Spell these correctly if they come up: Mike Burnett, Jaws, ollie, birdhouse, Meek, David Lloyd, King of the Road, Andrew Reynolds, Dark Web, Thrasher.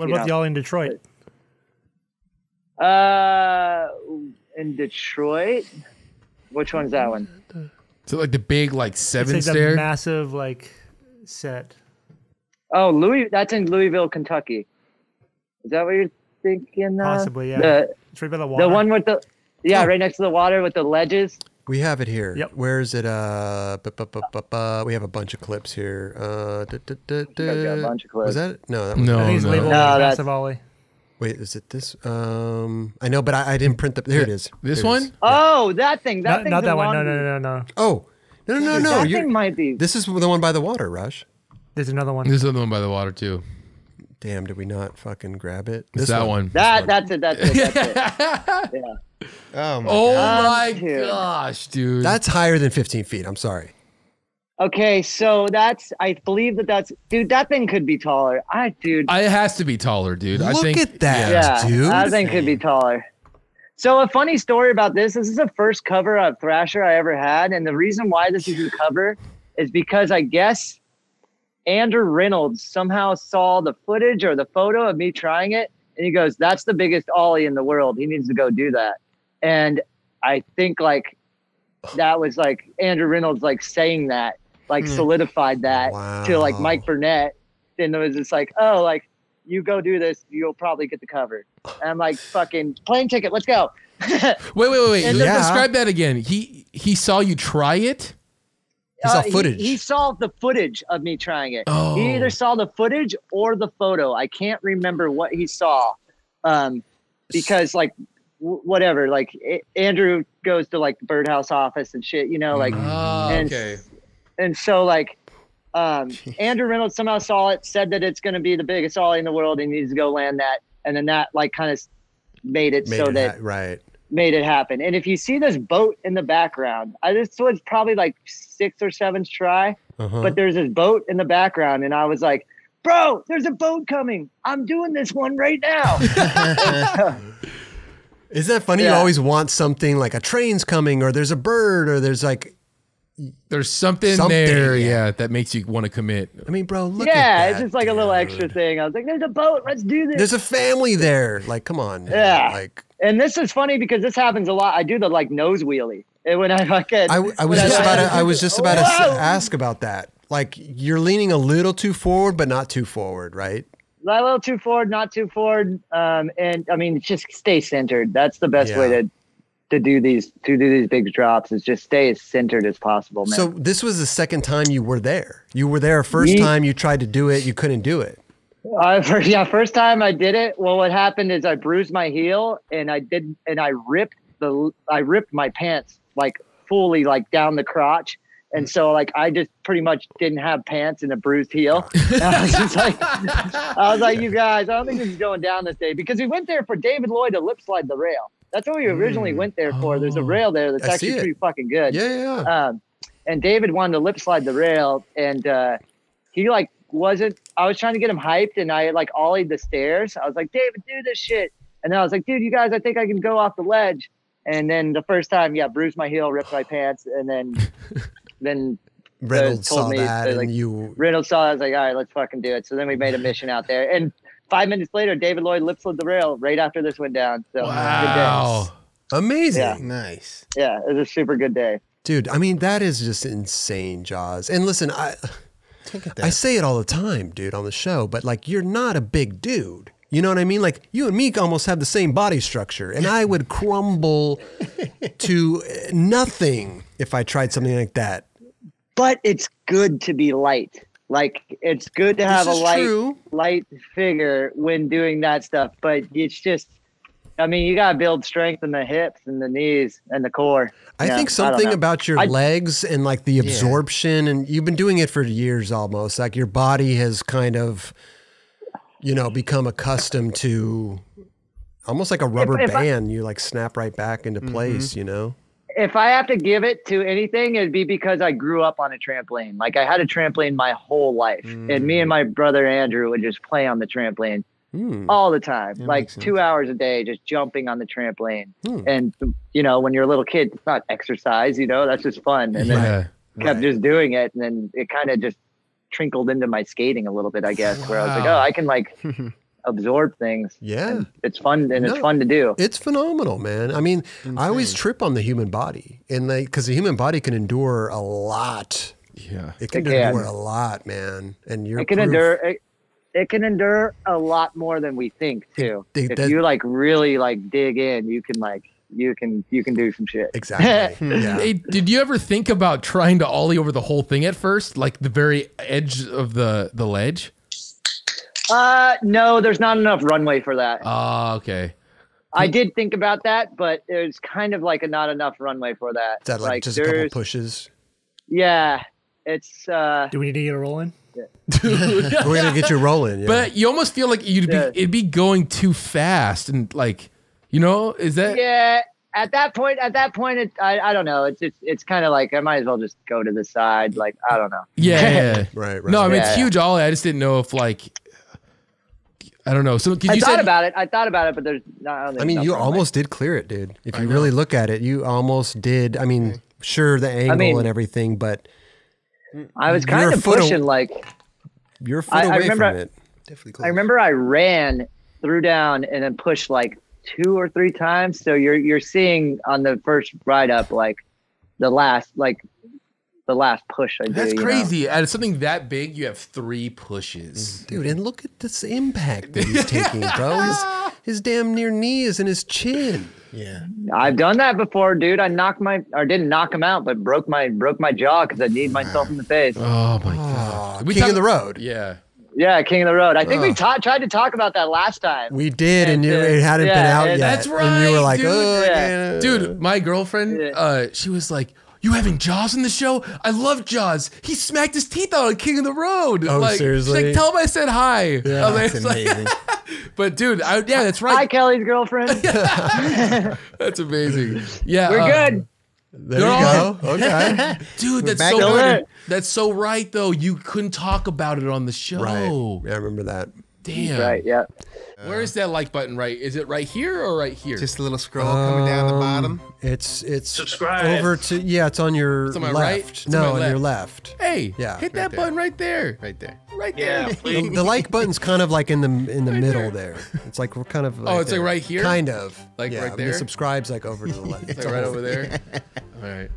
What about y'all in Detroit? In Detroit, which one's that one? So like the big like seven it's like stair, the massive like set. Oh, that's in Louisville, Kentucky. Is that what you're thinking? Possibly, yeah. It's right by the water. The one with the right next to the water with the ledges. We have it here. Yep. Where is it? We have a bunch of clips here. A bunch of clips. Was that it? No, that was no. Volley. Wait, is it this? I know, but I didn't print the. There it is. This one? Oh, that thing. That thing. Not that one. No. Oh, no. That thing might be. This is the one by the water, Raj. There's another one. There's another one by the water too. Damn, did we not fucking grab it? It's that one. That's it. Yeah. Oh my, gosh, dude. That's higher than 15 feet. I'm sorry. Okay, so that's, I believe that's, dude, that thing could be taller. It has to be taller, dude. Look at that, dude. That thing could be taller. So a funny story about this. This is the first cover of Thrasher I ever had. And the reason why this is a cover is because I guess Andrew Reynolds somehow saw the footage or the photo of me trying it. And he goes, that's the biggest ollie in the world. He needs to go do that. And I think like that was like Andrew Reynolds like saying that, like solidified that to like Mike Burnett. Then there was just like, oh, like you go do this, you'll probably get the cover. And I'm like, fucking plane ticket, let's go. wait. Describe that again. He saw you try it? He saw footage. He saw the footage of me trying it. Oh. He either saw the footage or the photo. I can't remember what he saw, because like whatever. Like Andrew goes to like the birdhouse office and shit, you know. Like, and so like Andrew Reynolds somehow saw it, said that it's going to be the biggest ollie in the world, and he needs to go land that. And then that like kind of made it happen. And if you see this boat in the background, this was probably like 6th or 7th try, but there's this boat in the background, and I was like, bro, there's a boat coming. I'm doing this one right now. Isn't that funny? You always want something like a train's coming, or there's a bird, or there's like something there, that makes you want to commit. I mean, bro, look at that. Yeah, it's just like a little extra thing. I was like, there's a boat, let's do this. There's a family there. Like, come on. Yeah. Like, and this is funny because this happens a lot. I do the like nose wheelie. And when I was just about to ask about that. Like you're leaning a little too forward, but not too forward, right? A little too forward, not too forward. And I mean, just stay centered. That's the best way to do these big drops is just stay as centered as possible, man. So this was the second time you were there. You were there first time you tried to do it, you couldn't do it. First time I did it. Well, what happened is I bruised my heel, and I ripped my pants like fully, like down the crotch, and so like I just pretty much didn't have pants and a bruised heel. And I was just like, you guys, I don't think this is going down this day, because we went there for David Lloyd to lip slide the rail. That's what we originally went there for. There's a rail there that's actually pretty fucking good. Yeah. And David wanted to lip slide the rail, and he like. I was trying to get him hyped, and I like ollied the stairs. I was like, David, do this shit. And then I was like, dude, you guys, I think I can go off the ledge. And then the first time, bruised my heel, ripped my pants, and then Reynolds told me that, like, and Reynolds saw that. I was like, all right, let's fucking do it. So then we made a mission out there, and 5 minutes later, David Lloyd lip slid the rail right after this went down. So wow, amazing, nice, yeah, it was a super good day, dude. I mean, that is just insane, Jaws. And listen, I say it all the time, dude, on the show, but like, you're not a big dude. You know what I mean? Like, you and Meek almost have the same body structure, and I would crumble to nothing if I tried something like that. But it's good to be light. Like, it's good to have a light figure when doing that stuff. But it's just, I mean, you got to build strength in the hips and the knees and the core. I think something about your legs and like the absorption, and you've been doing it for years almost. Like your body has kind of, you know, become accustomed to almost like a rubber band. You like snap right back into place, you know? If I have to give it to anything, it'd be because I grew up on a trampoline. Like I had a trampoline my whole life, and me and my brother Andrew would just play on the trampoline. All the time, like 2 hours a day, just jumping on the trampoline. And you know, when you're a little kid, it's not exercise, you know, that's just fun. And then I kept just doing it, and then it kind of just trickled into my skating a little bit, I guess, where I was like, oh, I can like absorb things. Yeah, it's fun, and it's fun to do. It's phenomenal, man. I mean, insane. I always trip on the human body, and like, because the human body can endure a lot. Yeah, it can endure a lot, man. And you're It can endure a lot more than we think too. If you like really like dig in, you can do some shit. Exactly. Yeah. Hey, did you ever think about trying to ollie over the whole thing at first, like the very edge of the ledge? No, there's not enough runway for that. Oh, okay. I did think about that, but there's kind of like not enough runway for that. Is that like just a couple pushes? Yeah. It's do we need to get a roll in? Dude. We're gonna get you rolling, yeah. But you almost feel like it'd be going too fast, and like, you know, is that? Yeah, at that point, I don't know. It's kind of like I might as well just go to the side. Like I don't know. Yeah, right. No, I mean it's huge ollie. I just didn't know if like I don't know. So I thought about it, but there's not. I mean, you almost did clear it, dude. If you really look at it, you almost did. I mean, sure, the angle and everything, but. I was kind of pushing like your foot away from it. I remember I ran, threw down, and then pushed like 2 or 3 times. So you're seeing on the first ride up like the last push I did. That's crazy. Out of something that big, you have 3 pushes, dude. And look at this impact that he's taking, bro. His damn near knees and his chin. Yeah, I've done that before, dude. I knocked didn't knock him out, but broke my jaw because I kneed myself in the face. Oh my god! King of the Road. Yeah, yeah, King of the Road. I think we tried to talk about that last time. We did, and it hadn't been out yet. That's right. And you were like, dude, dude, my girlfriend, she was like, "You having Jaws in the show? I love Jaws. He smacked his teeth out on King of the Road." Oh, like, seriously? Like, tell him I said hi. Yeah, that's amazing. But dude, yeah, that's right. Hi, Kelly's girlfriend. That's amazing. Yeah, we're good. There you go. Okay, dude, that's so good. That's so right, though. You couldn't talk about it on the show. Right. Yeah, I remember that. Damn. Right. Yeah. Where is that like button? Right? Is it right here or right here? Just a little scroll coming down the bottom. It's subscribe over to it's on your left. Right? It's on your left. Hey, yeah, hit that button right there. Right there. Right there. Yeah, please. The like button's kind of like in the middle there. It's like we're kind of. Like it's like right here. Kind of like right there. The subscribe's like over to the left. It's like right over there. All right.